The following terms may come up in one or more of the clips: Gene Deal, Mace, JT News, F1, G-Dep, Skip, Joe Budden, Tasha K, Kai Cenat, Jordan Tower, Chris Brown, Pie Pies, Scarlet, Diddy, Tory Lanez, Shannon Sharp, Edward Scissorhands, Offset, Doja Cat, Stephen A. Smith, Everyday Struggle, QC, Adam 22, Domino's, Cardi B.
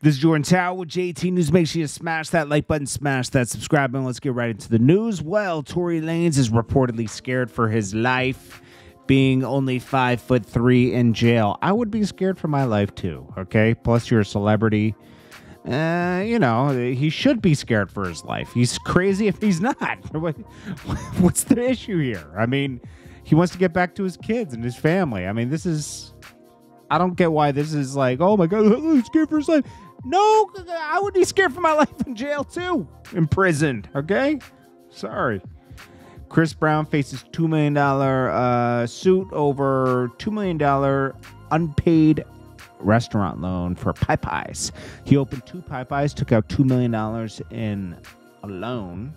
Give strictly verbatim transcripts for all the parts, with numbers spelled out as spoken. This is Jordan Tower with J T News. Make sure you smash that like button, smash that subscribe button. Let's get right into the news. Well, Tory Lanez is reportedly scared for his life, being only five foot three in jail. I would be scared for my life too, okay? Plus, you're a celebrity. Uh, you know, he should be scared for his life. He's crazy if he's not. What's the issue here? I mean, he wants to get back to his kids and his family. I mean, this is... I don't get why this is like, oh my God, he's scared for his life. No, I would be scared for my life in jail too. Imprisoned, okay? Sorry. Chris Brown faces two million dollars uh, suit over two million dollars unpaid restaurant loan for Pie Pies. He opened two Pie Pies, took out two million dollars in a loan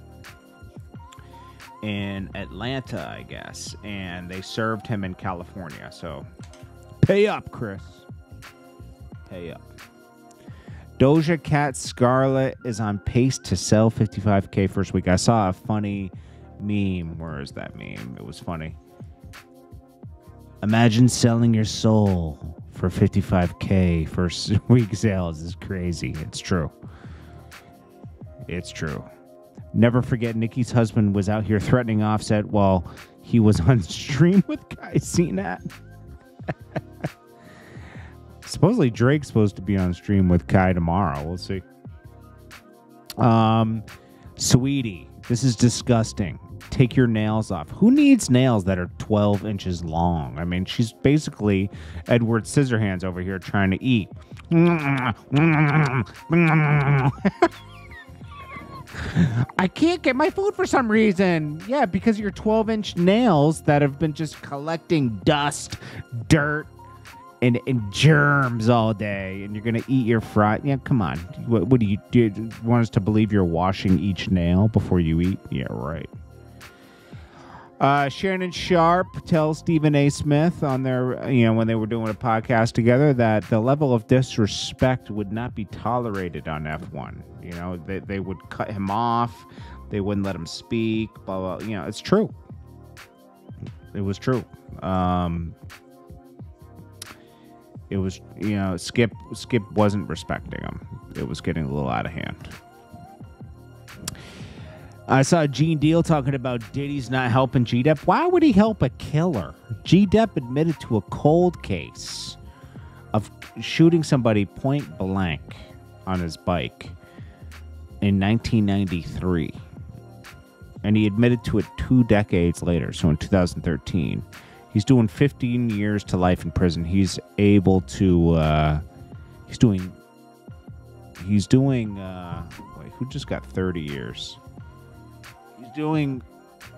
in Atlanta, I guess. And they served him in California, so... Pay up, Chris. Pay up. Doja Cat Scarlet is on pace to sell fifty-five K first week. I saw a funny meme. Where is that meme? It was funny. Imagine selling your soul for fifty-five K first week sales. It's crazy. It's true. It's true. Never forget, Nikki's husband was out here threatening Offset while he was on stream with Kai Cenat. Supposedly Drake's supposed to be on stream with Kai tomorrow. We'll see. Um, sweetie, this is disgusting. Take your nails off. Who needs nails that are twelve inches long? I mean, she's basically Edward Scissorhands over here trying to eat. I can't get my food for some reason. Yeah, because your twelve inch nails that have been just collecting dust, dirt, And, and germs all day, and you're gonna eat your fry. Yeah, come on. What, what do you do? You want us to believe you're washing each nail before you eat? Yeah, right. Uh, Shannon Sharp tells Stephen A. Smith on their, you know, when they were doing a podcast together, that the level of disrespect would not be tolerated on F one. You know, they they would cut him off, they wouldn't let him speak. Blah blah. You know, it's true. It was true. Um. It was, you know, Skip Skip wasn't respecting him. It was getting a little out of hand. I saw Gene Deal talking about Diddy's not helping G-Dep. Why would he help a killer? G-Dep admitted to a cold case of shooting somebody point blank on his bike in nineteen ninety-three. And he admitted to it two decades later, so in two thousand thirteen. He's doing fifteen years to life in prison. He's able to, uh, he's doing, he's doing, uh, wait, who just got thirty years? He's doing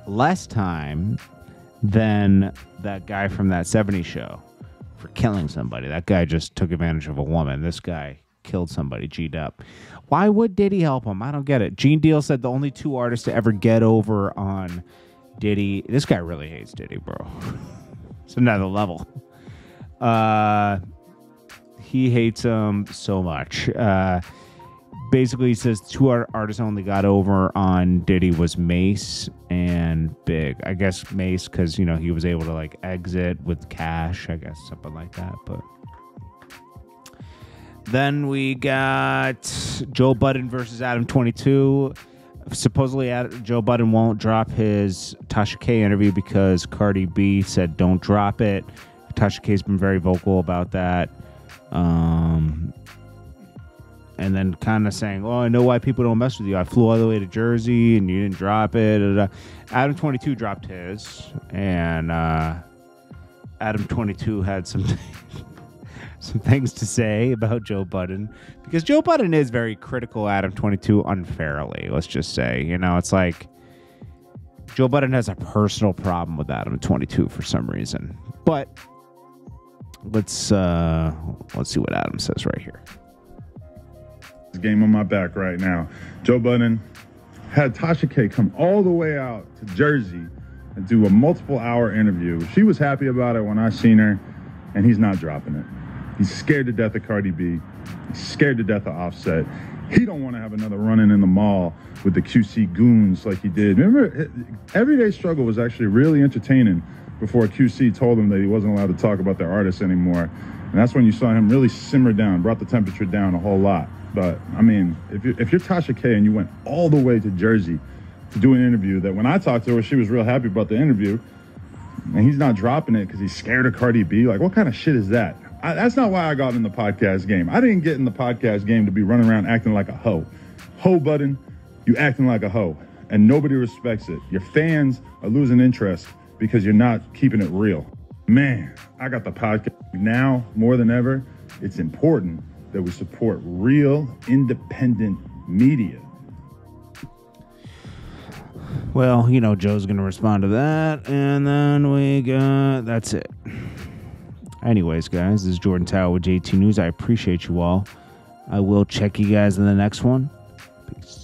less time than that guy from that seventies show for killing somebody. That guy just took advantage of a woman. This guy killed somebody, G'd up. Why would Diddy help him? I don't get it. Gene Deal said the only two artists to ever get over on Diddy. This guy really hates Diddy, bro. It's another level. Uh, he hates him so much. Uh, basically, he says two art artists only got over on Diddy was Mace and Big. I guess Mace because, you know, he was able to, like, exit with cash. I guess something like that. But then we got Joe Budden versus Adam twenty-two. Supposedly, Joe Budden won't drop his Tasha K interview because Cardi B said don't drop it. Tasha K's been very vocal about that. Um, and then kind of saying, oh, I know why people don't mess with you. I flew all the way to Jersey and you didn't drop it. Da, da. Adam twenty-two dropped his. And uh, Adam twenty-two had some... some things to say about Joe Budden, because Joe Budden is very critical at Adam twenty-two unfairly, let's just say. You know, it's like Joe Budden has a personal problem with Adam twenty-two for some reason. But let's uh, let's see what Adam says right here. The game on my back right now. Joe Budden had Tasha K come all the way out to Jersey and do a multiple hour interview. She was happy about it when I seen her, and he's not dropping it. He's scared to death of Cardi B. He's scared to death of Offset. He don't want to have another run-in in the mall with the Q C goons like he did. Remember, Everyday Struggle was actually really entertaining before Q C told him that he wasn't allowed to talk about their artists anymore. And that's when you saw him really simmer down, brought the temperature down a whole lot. But, I mean, if you're, if you're Tasha K and you went all the way to Jersey to do an interview, that when I talked to her, she was real happy about the interview, and he's not dropping it because he's scared of Cardi B. Like, what kind of shit is that? I, that's not why I got in the podcast game. I didn't get in the podcast game to be running around acting like a hoe. Hoe Budden, you acting like a hoe, and nobody respects it. Your fans are losing interest because you're not keeping it real. Man, I got the podcast. Now, more than ever, it's important that we support real, independent media. Well, you know, Joe's going to respond to that, and then we got... That's it. Anyways, guys, this is Jordan Tower with J T News. I appreciate you all. I will check you guys in the next one. Peace.